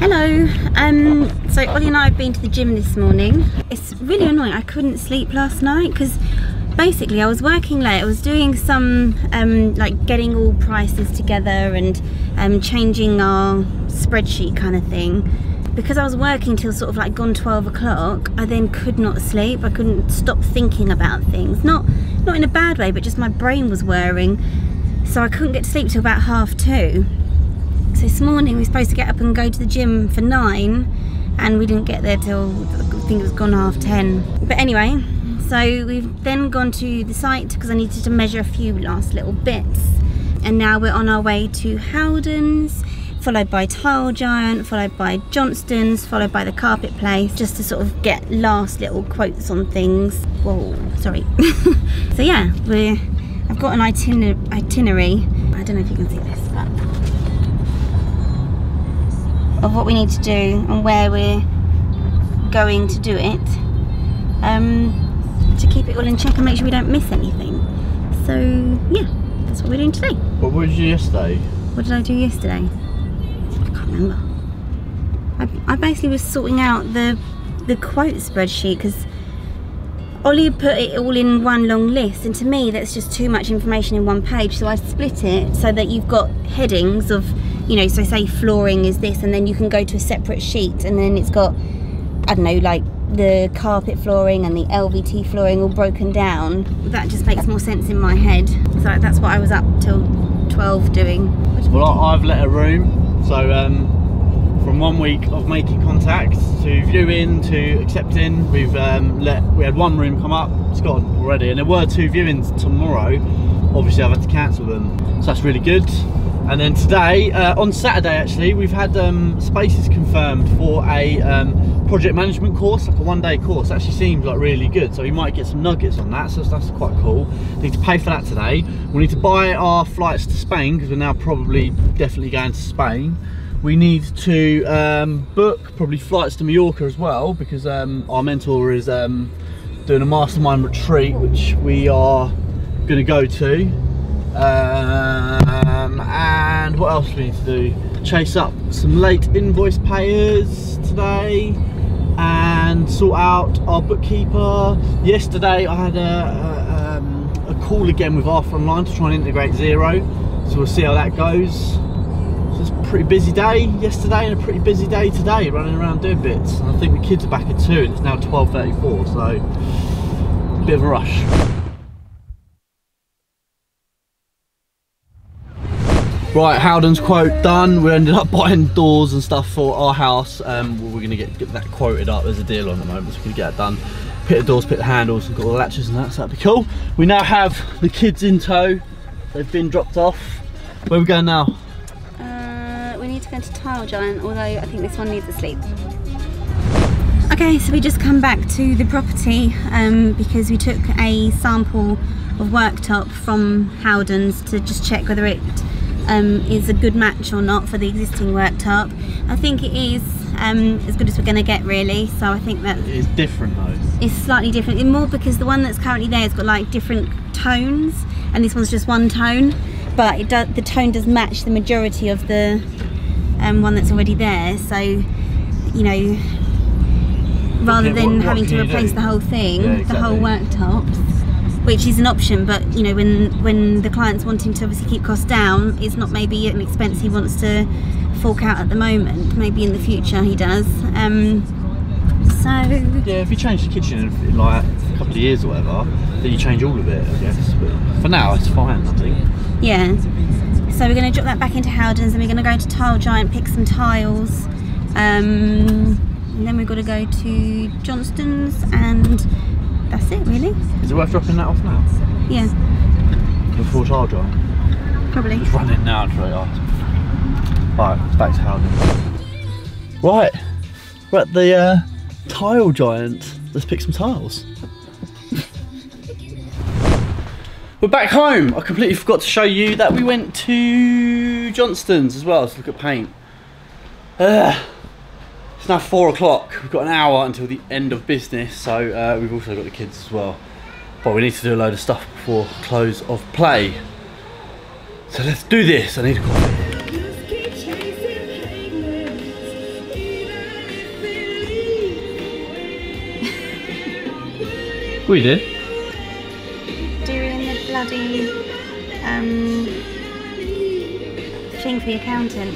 Hello, so Ollie and I have been to the gym this morning. It's really annoying, I couldn't sleep last night because basically I was working late. I was doing some, like getting all prices together and changing our spreadsheet kind of thing. Because I was working till sort of like gone 12 o'clock, I then could not sleep. I couldn't stop thinking about things. Not in a bad way, but just my brain was whirring. So I couldn't get to sleep till about 2:30. So this morning we were supposed to get up and go to the gym for 9, and we didn't get there till I think it was gone 10:30. But anyway, so we've then gone to the site because I needed to measure a few last little bits, and now we're on our way to Howden's, followed by Tile Giant, followed by Johnston's, followed by the Carpet Place, just to sort of get last little quotes on things. Whoa, sorry. So yeah, I've got an itinerary. I don't know if you can see this, but of what we need to do and where we're going to do it, to keep it all in check and make sure we don't miss anything. So yeah, that's what we're doing today. Well, what did you do yesterday? What did I do yesterday? I can't remember. I basically was sorting out the quote spreadsheet because Ollie put it all in one long list, and to me that's just too much information in one page, so I split it so that you've got headings of, you know, so say flooring is this, and then you can go to a separate sheet and then it's got, I don't know, like the carpet flooring and the LVT flooring all broken down. That just makes more sense in my head. So that's what I was up till 12 doing. Well, I've let a room, so from 1 week of making contacts to viewing to accepting, we had one room come up, it's gone already, and there were 2 viewings tomorrow. Obviously I've had to cancel them, so that's really good. And then today, on Saturday actually, we've had spaces confirmed for a project management course, like a one-day course. It actually seems like really good, so we might get some nuggets on that, so that's quite cool. Need to pay for that today. We need to buy our flights to Spain, because we're now definitely going to Spain. We need to book probably flights to Mallorca as well, because our mentor is doing a mastermind retreat, which we are gonna go to. And what else do we need to do? Chase up some late invoice payers today and sort out our bookkeeper. Yesterday I had a call again with Arthur Online to try and integrate Xero, so we'll see how that goes. So it's a pretty busy day yesterday and a pretty busy day today, running around doing bits. And I think the kids are back at 2 and it's now 12:34, so a bit of a rush. Right, Howden's quote done. We ended up buying doors and stuff for our house. We're going to get that quoted up. There's a deal on at the moment, so we can get that done. Pit the doors, pit the handles, and got all the latches and that, so that'd be cool. We now have the kids in tow. They've been dropped off. Where are we going now? We need to go to Tile Giant, although I think this one needs a sleep. Okay, so we just come back to the property because we took a sample of worktop from Howden's to just check whether it is a good match or not for the existing worktop. I think it is as good as we're going to get, really. So I think that it's different though. It's slightly different, it's more because the one that's currently there has got like different tones, and this one's just one tone. But it does, the tone does match the majority of the one that's already there. So you know, rather than having to replace the whole thing, yeah, exactly. The whole worktops. Which is an option, but you know, when the client's wanting to obviously keep costs down, it's not maybe an expense he wants to fork out at the moment. Maybe in the future he does. So yeah, if you change the kitchen in like a couple of years or whatever, then you change all of it, I guess. But for now, it's fine, I think. Yeah. So we're going to drop that back into Howden's, and we're going to go to Tile Giant, pick some tiles, and then we've got to go to Johnston's and. That's it, really. Is it worth dropping that off now? Yeah. Before Tile Giant? Probably. It's running now until it asks. Right, back to Howden. Right, we're at the Tile Giant. Let's pick some tiles. We're back home. I completely forgot to show you that we went to Johnston's as well to look at paint. It's now 4 o'clock, we've got an hour until the end of business, so we've also got the kids as well. But we need to do a load of stuff before close of play. So let's do this, I need a coffee. What are you doing? Doing the bloody thing for the accountant.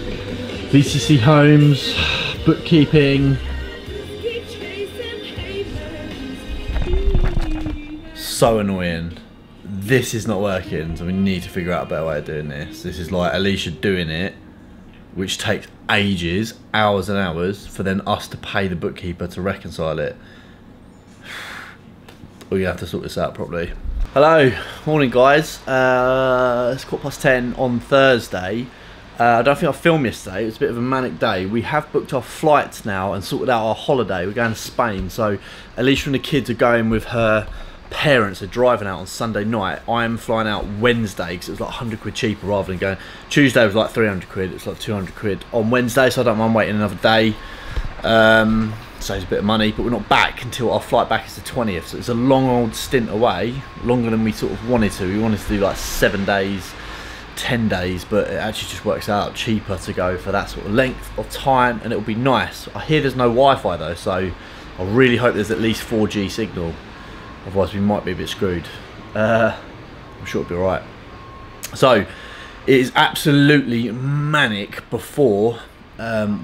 VCC Homes, bookkeeping. So annoying. This is not working, so we need to figure out a better way of doing this. This is like Alicia doing it, which takes ages, hours and hours, for then us to pay the bookkeeper to reconcile it. We're gonna have to sort this out properly. Hello, morning guys. It's 10:15 on Thursday. I don't think I filmed yesterday, it was a bit of a manic day. We have booked our flights now and sorted out our holiday. We're going to Spain, so Alicia and the kids are going with her parents. Are driving out on Sunday night. I'm flying out Wednesday because it was like 100 quid cheaper rather than going. Tuesday was like 300 quid, it's like 200 quid on Wednesday, so I don't mind waiting another day. Saves a bit of money, but we're not back until our flight back is the 20th, so it's a long old stint away, longer than we sort of wanted to. We wanted to do like 7 days, 10 days, but it actually just works out cheaper to go for that sort of length of time, and it'll be nice. I hear there's no Wi-Fi though, so I really hope there's at least 4G signal. Otherwise we might be a bit screwed. I'm sure it'll be alright. So it is absolutely manic before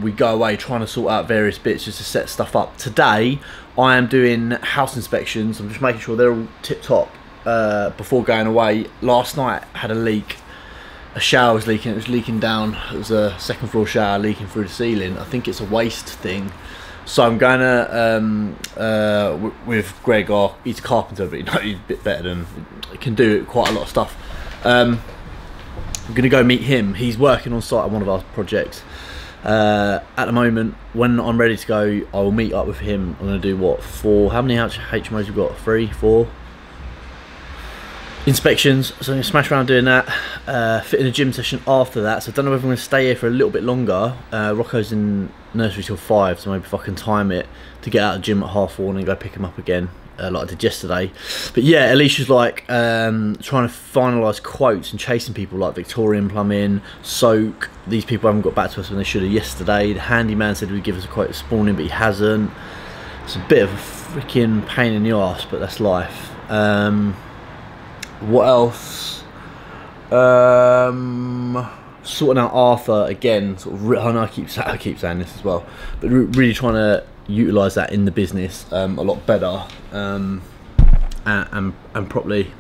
we go away, trying to sort out various bits just to set stuff up. Today I am doing house inspections. I'm just making sure they're all tip top before going away. Last night I had a leak. A shower was leaking. It was leaking down. It was a second floor shower leaking through the ceiling. I think it's a waste thing. So I'm going to, with Greg, he's a carpenter, but he's a bit better than, he can do quite a lot of stuff. I'm going to go meet him. He's working on site on one of our projects. At the moment, when I'm ready to go, I will meet up with him. I'm going to do what, how many HMOs we've got? 3, 4? Inspections, so I'm going to smash around doing that, fit in a gym session after that, so I don't know if I'm going to stay here for a little bit longer. Rocco's in nursery till 5, so maybe if I can time it to get out of the gym at 1:30 and go pick him up again, like I did yesterday. But yeah, Alicia's like trying to finalise quotes and chasing people like Victorian Plumbing, Soak. These people haven't got back to us when they should have yesterday. The handyman said he'd give us a quote this morning, but he hasn't. It's a bit of a freaking pain in the arse, but that's life. What else? Sorting out Arthur again. Sort of, I know I keep saying this as well, but really trying to utilise that in the business a lot better and properly.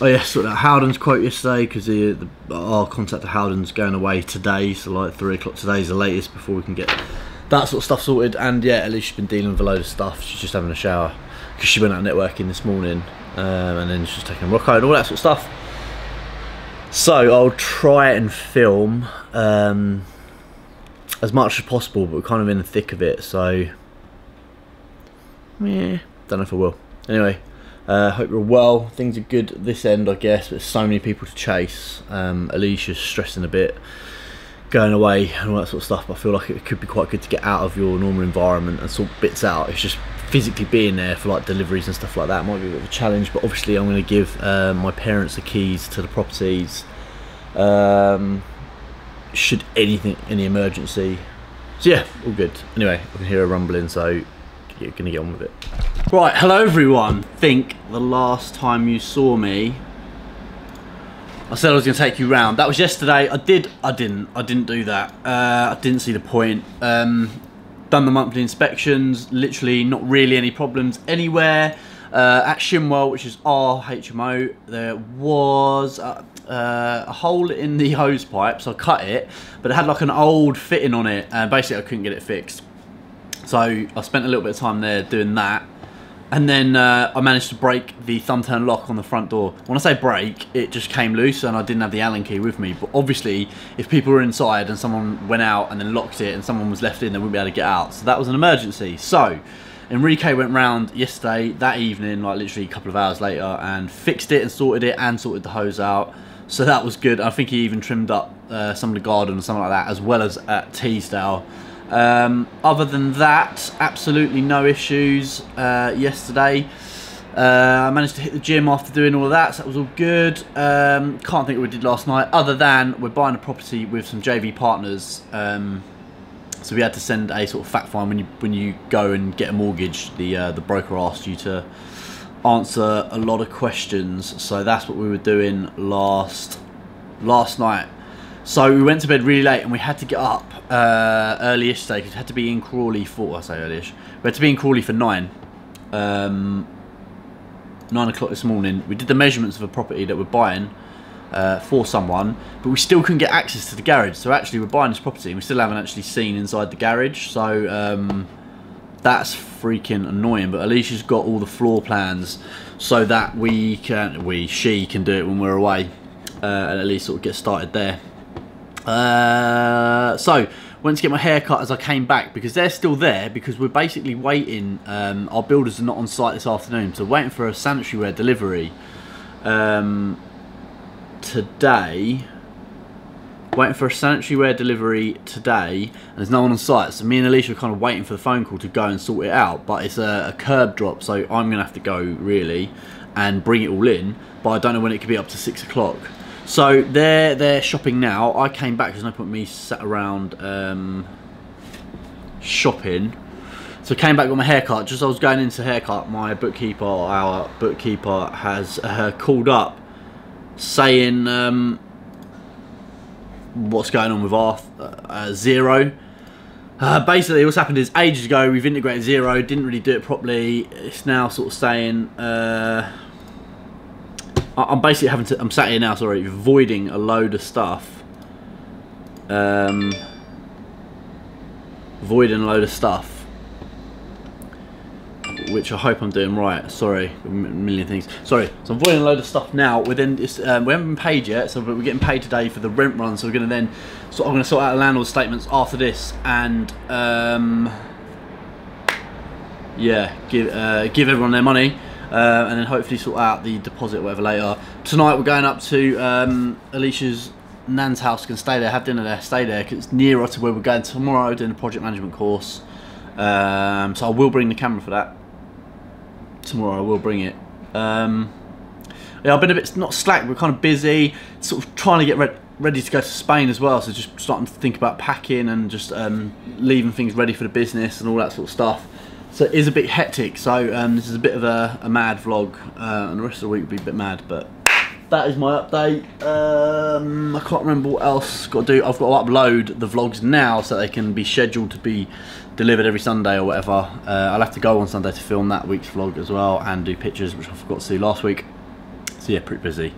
Oh yeah, sorting out Howden's quote yesterday because our contact at Howden's going away today, so like 3 o'clock today is the latest before we can get that sort of stuff sorted. And yeah, at least she's been dealing with a load of stuff. She's just having a shower because she went out networking this morning, and then she's taking Rocco and all that sort of stuff. So I'll try and film as much as possible, but we're kind of in the thick of it, so yeah, don't know if I will. Anyway, hope you're well. Things are good this end, I guess, but there's so many people to chase. Alicia's stressing a bit, going away and all that sort of stuff, but I feel like it could be quite good to get out of your normal environment and sort bits out. It's just physically being there for like deliveries and stuff like that might be a bit of a challenge, but obviously I'm going to give my parents the keys to the properties should anything, any emergency. So yeah, all good. Anyway, I can hear her rumbling, so you're going to get on with it. Right, hello everyone. I think the last time you saw me I said I was going to take you round. That was yesterday. I didn't do that. I didn't see the point. Done the monthly inspections. Literally not really any problems anywhere. At Shinwell, which is our HMO, there was a hole in the hose pipe, so I cut it, but it had like an old fitting on it, and basically I couldn't get it fixed. So I spent a little bit of time there doing that. And then I managed to break the thumb turn lock on the front door. When I say break, it just came loose and I didn't have the Allen key with me. But obviously, if people were inside and someone went out and then locked it and someone was left in, they wouldn't be able to get out. So that was an emergency. So Enrique went round yesterday, that evening, like literally a couple of hours later, and fixed it and sorted the hose out. So that was good. I think he even trimmed up some of the garden or something like that, as well as at Teesdale. Other than that, absolutely no issues. Yesterday I managed to hit the gym after doing all of that, so that was all good. Can't think of what we did last night, other than we're buying a property with some JV partners So we had to send a sort of fact find when you go and get a mortgage. The broker asked you to answer a lot of questions, so that's what we were doing last night. So we went to bed really late and we had to get up early-ish today, because we had to be in Crawley for, I say early-ish, we had to be in Crawley for 9 o'clock this morning. We did the measurements of a property that we're buying for someone, but we still couldn't get access to the garage. So actually we're buying this property and we still haven't actually seen inside the garage. So that's freaking annoying, but Alicia's got all the floor plans so that she can do it when we're away, and at least sort of get started there. So went to get my hair cut as I came back, because they're still there, because we're basically waiting. Our builders are not on site this afternoon, so waiting for a sanitary ware delivery today. Waiting for a sanitary ware delivery today, and there's no one on site, so me and Alicia are kind of waiting for the phone call to go and sort it out. But it's a curb drop, so I'm gonna have to go really and bring it all in, but I don't know when it could be, up to 6 o'clock. So they're shopping now. I came back because there's no point in me sat around shopping. So I came back, got my haircut. Just as I was going into haircut, my bookkeeper, our bookkeeper, has called up saying what's going on with Arthur, Xero. Basically what's happened is, ages ago we've integrated Xero, didn't really do it properly. It's now sort of saying I'm basically having to, I'm sat here now, sorry, voiding a load of stuff. Voiding a load of stuff. Which I hope I'm doing right, sorry, a million things. Sorry, so I'm voiding a load of stuff now. We haven't been paid yet, so we're getting paid today for the rent run, so we're gonna then, so I'm gonna sort out the landlord statements after this, and yeah, give everyone their money. And then hopefully sort out the deposit or whatever later. Tonight we're going up to Alicia's nan's house. Can stay there, have dinner there, stay there, because it's nearer to where we're going tomorrow, doing a project management course. So I will bring the camera for that. Tomorrow I will bring it. Yeah, I've been a bit, not slack, we're kind of busy, sort of trying to get ready to go to Spain as well. So just starting to think about packing and just leaving things ready for the business and all that sort of stuff. So it is a bit hectic, so this is a bit of a mad vlog, and the rest of the week will be a bit mad, but that is my update. I can't remember what else I've got to do. I've got to upload the vlogs now so they can be scheduled to be delivered every Sunday or whatever. I'll have to go on Sunday to film that week's vlog as well, and do pictures, which I forgot to do last week. So yeah, pretty busy.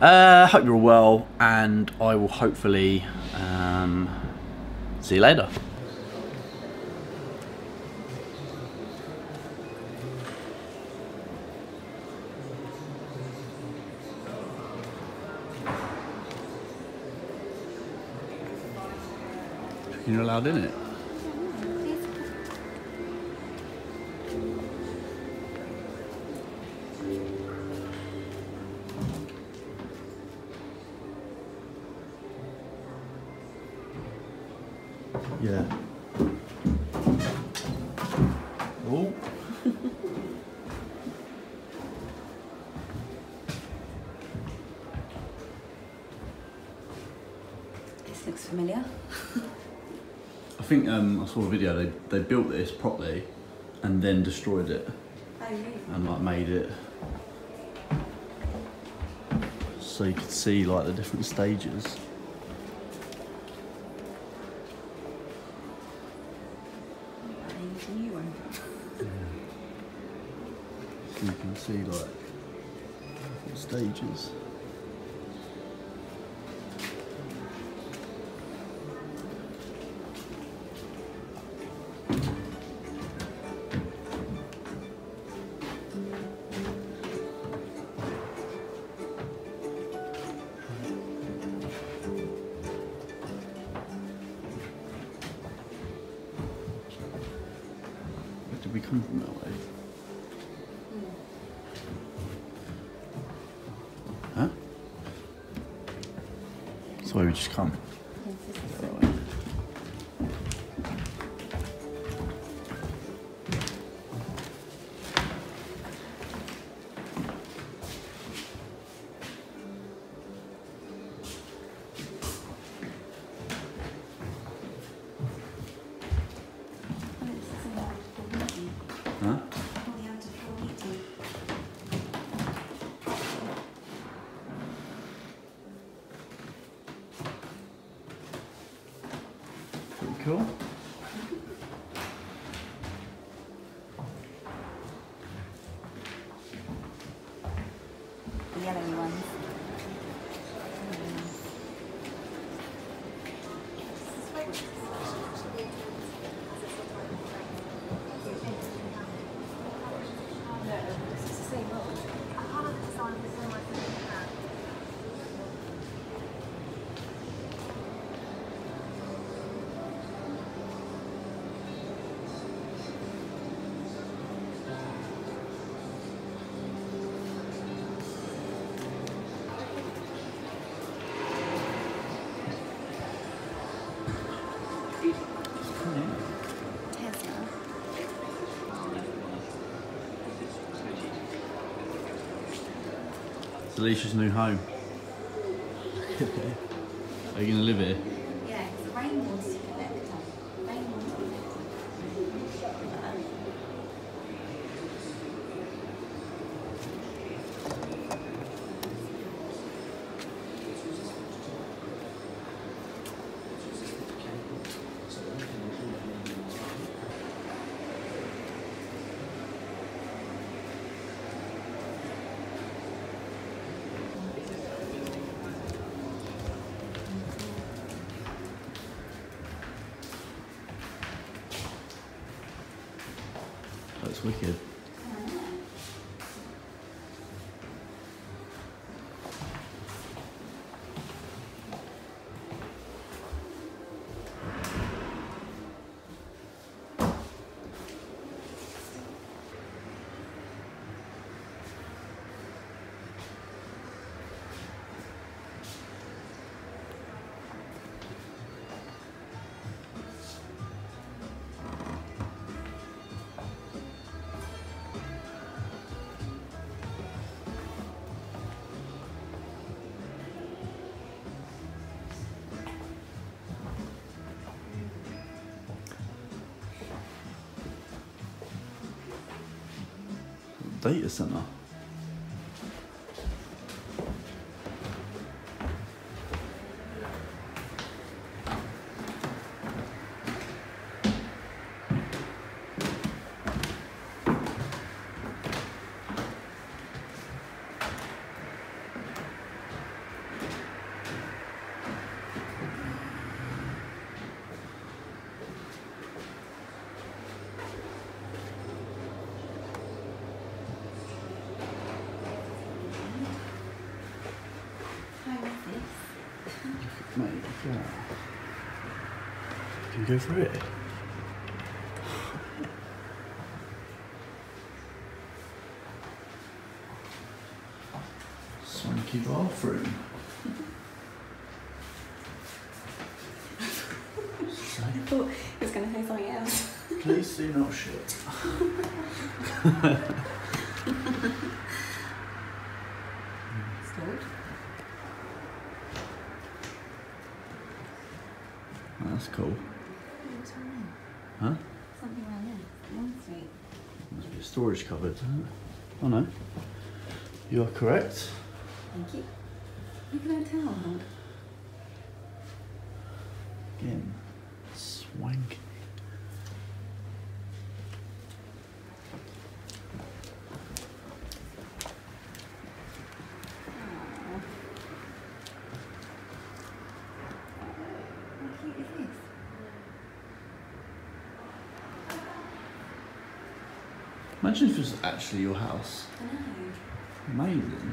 Hope you're all well, and I will hopefully see you later. You're allowed in it. Yeah. Oh. This looks familiar. I think I saw a video, they built this properly and then destroyed it. Oh, really? And like made it so you could see like the different stages. A new one. Yeah. So you can see like different stages. We come from that way. Mm. Huh? That's the way we just come. Yes, pretty cool. The yellow ones. It's Alicia's new home. Are you going to live here? Yeah, it's a rainwater collector. That's wicked. Data center. Mate, yeah. Can you go through it? Swanky bathroom. I thought he was going to say something else. Please do not shit. Stored. That's cool. What's wrong there? Huh? Something around there. Long street. Must be a storage cupboard, isn't it? Oh no. You are correct. Thank you. Look at that towel. Again, swank. Imagine if it was actually your house. I know. Amazing.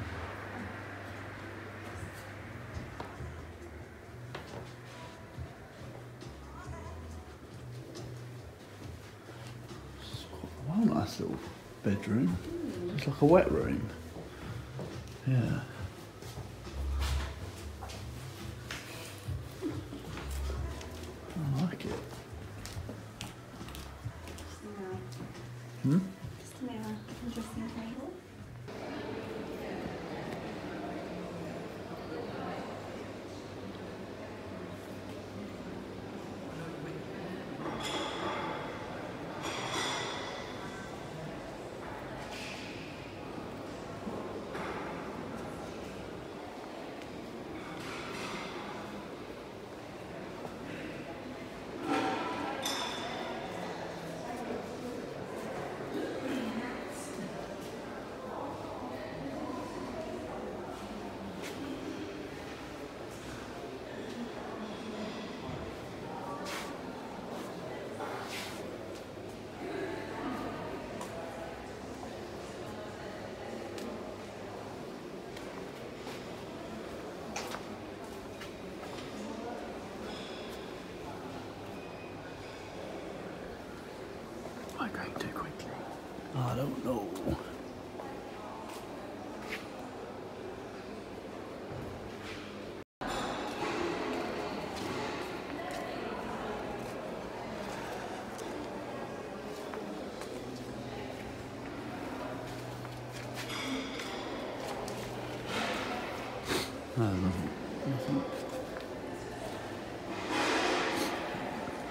It's quite a nice little bedroom. Mm. It's like a wet room. Yeah. I like it. Hmm? Interesting table. I going too quickly? I don't know.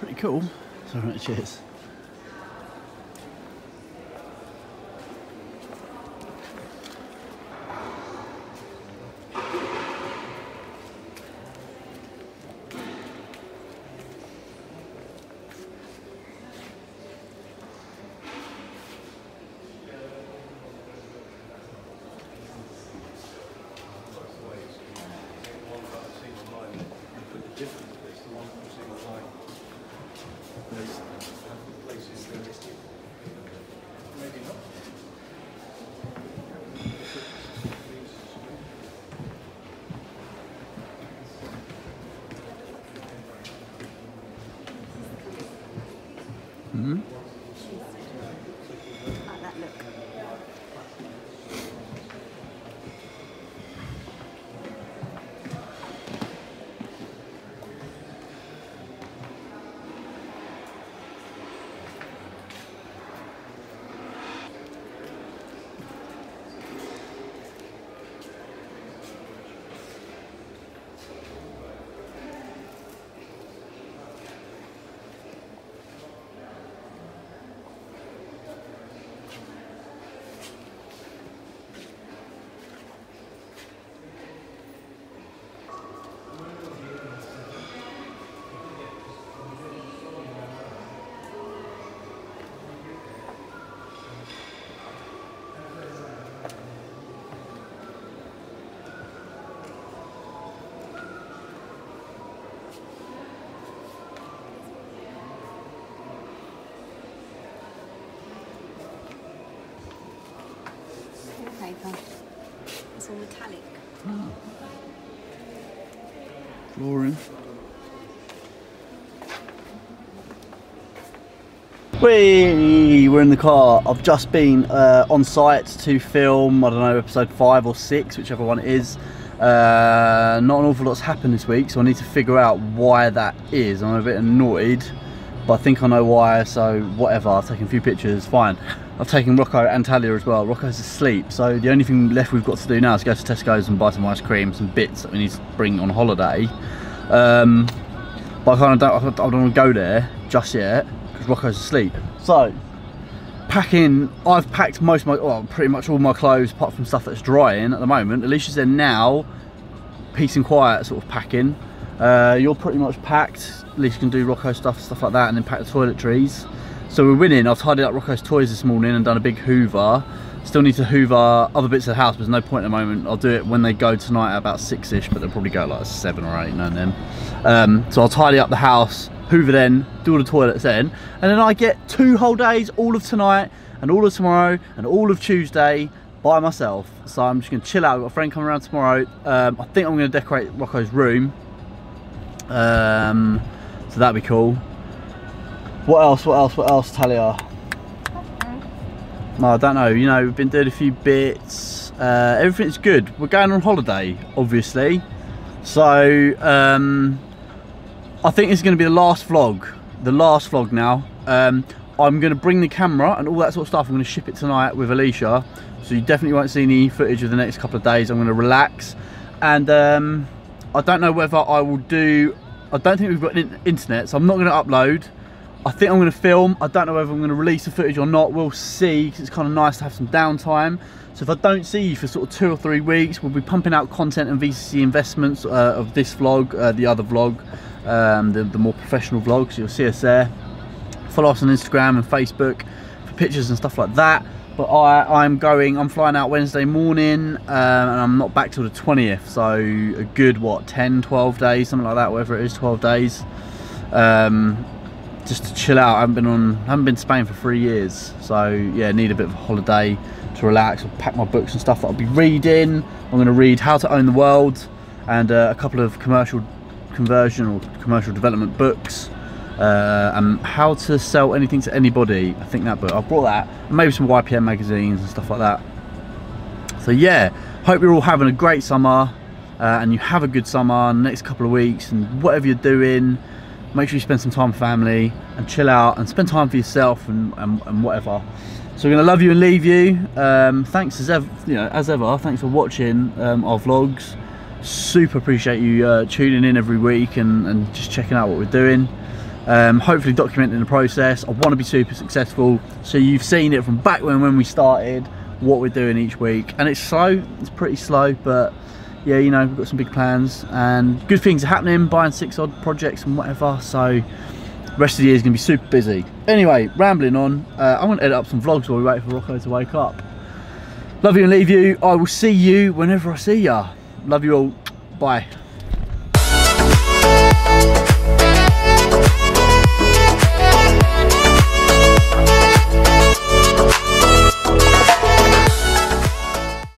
Pretty cool. All right, cheers. It's all metallic. Oh. Flooring. We're in the car. I've just been on site to film, I don't know, episode 5 or 6, whichever one it is. Not an awful lot's happened this week, so I need to figure out why that is. I'm a bit annoyed, but I think I know why, so whatever. I've taken a few pictures, fine. I've taken Rocco and Talia as well. Rocco's asleep, so the only thing left we've got to do now is go to Tesco's and buy some ice cream, some bits that we need to bring on holiday. But I kind of don't want to go there just yet because Rocco's asleep. So packing, I've packed most of my, well, pretty much all my clothes apart from stuff that's drying at the moment. Alicia's there now, peace and quiet sort of packing. You're pretty much packed. Alicia can do Rocco stuff like that, and then pack the toiletries. So we're winning. I've tidied up Rocco's toys this morning and done a big hoover. Still need to hoover other bits of the house, but there's no point at the moment. I'll do it when they go tonight at about 6-ish, but they'll probably go like 7 or 8 now and then. So I'll tidy up the house, hoover then, do all the toilets then, and then I get 2 whole days, all of tonight and all of tomorrow and all of Tuesday by myself. So I'm just gonna chill out. I've got a friend coming around tomorrow. I think I'm gonna decorate Rocco's room. So that'd be cool. What else, Talia? No, I don't know. You know, we've been doing a few bits. Everything's good. We're going on holiday, obviously. So, I think this is going to be the last vlog. The last vlog now. I'm going to bring the camera and all that sort of stuff. I'm going to ship it tonight with Alicia. So you definitely won't see any footage of the next couple of days. I'm going to relax. And I don't know whether I will do... I don't think we've got internet, so I'm not going to upload. I think I'm going to film. I don't know whether I'm going to release the footage or not. We'll see, because it's kind of nice to have some downtime. So if I don't see you for sort of 2 or 3 weeks, we'll be pumping out content and VCC Investments of this vlog, the other vlog, the more professional vlog, so you'll see us there. Follow us on Instagram and Facebook for pictures and stuff like that. But I'm flying out Wednesday morning, and I'm not back till the 20th. So a good, what, 10, 12 days, something like that, whatever it is, 12 days. Just to chill out. I haven't been to Spain for 3 years, so yeah, need a bit of a holiday to relax. I'll pack my books and stuff that I'll be reading. I'm going to read How to Own the World and a couple of commercial development books. How to Sell Anything to Anybody, I think that book, I brought that, and maybe some YPM magazines and stuff like that. So yeah, hope you're all having a great summer, and you have a good summer next couple of weeks, and whatever you're doing, make sure you spend some time with family and chill out and spend time for yourself and whatever. So we're gonna love you and leave you. Thanks as ever, thanks for watching our vlogs. Super appreciate you tuning in every week and just checking out what we're doing. Hopefully documenting the process. I want to be super successful, so you've seen it from back when we started, what we're doing each week, and it's slow, it's pretty slow, but yeah, you know, we've got some big plans and good things are happening, buying 6 odd projects and whatever, so the rest of the year is gonna be super busy. Anyway, rambling on, I'm gonna edit up some vlogs while we wait for Rocco to wake up. Love you and leave you. I will see you whenever I see ya. Love you all, bye.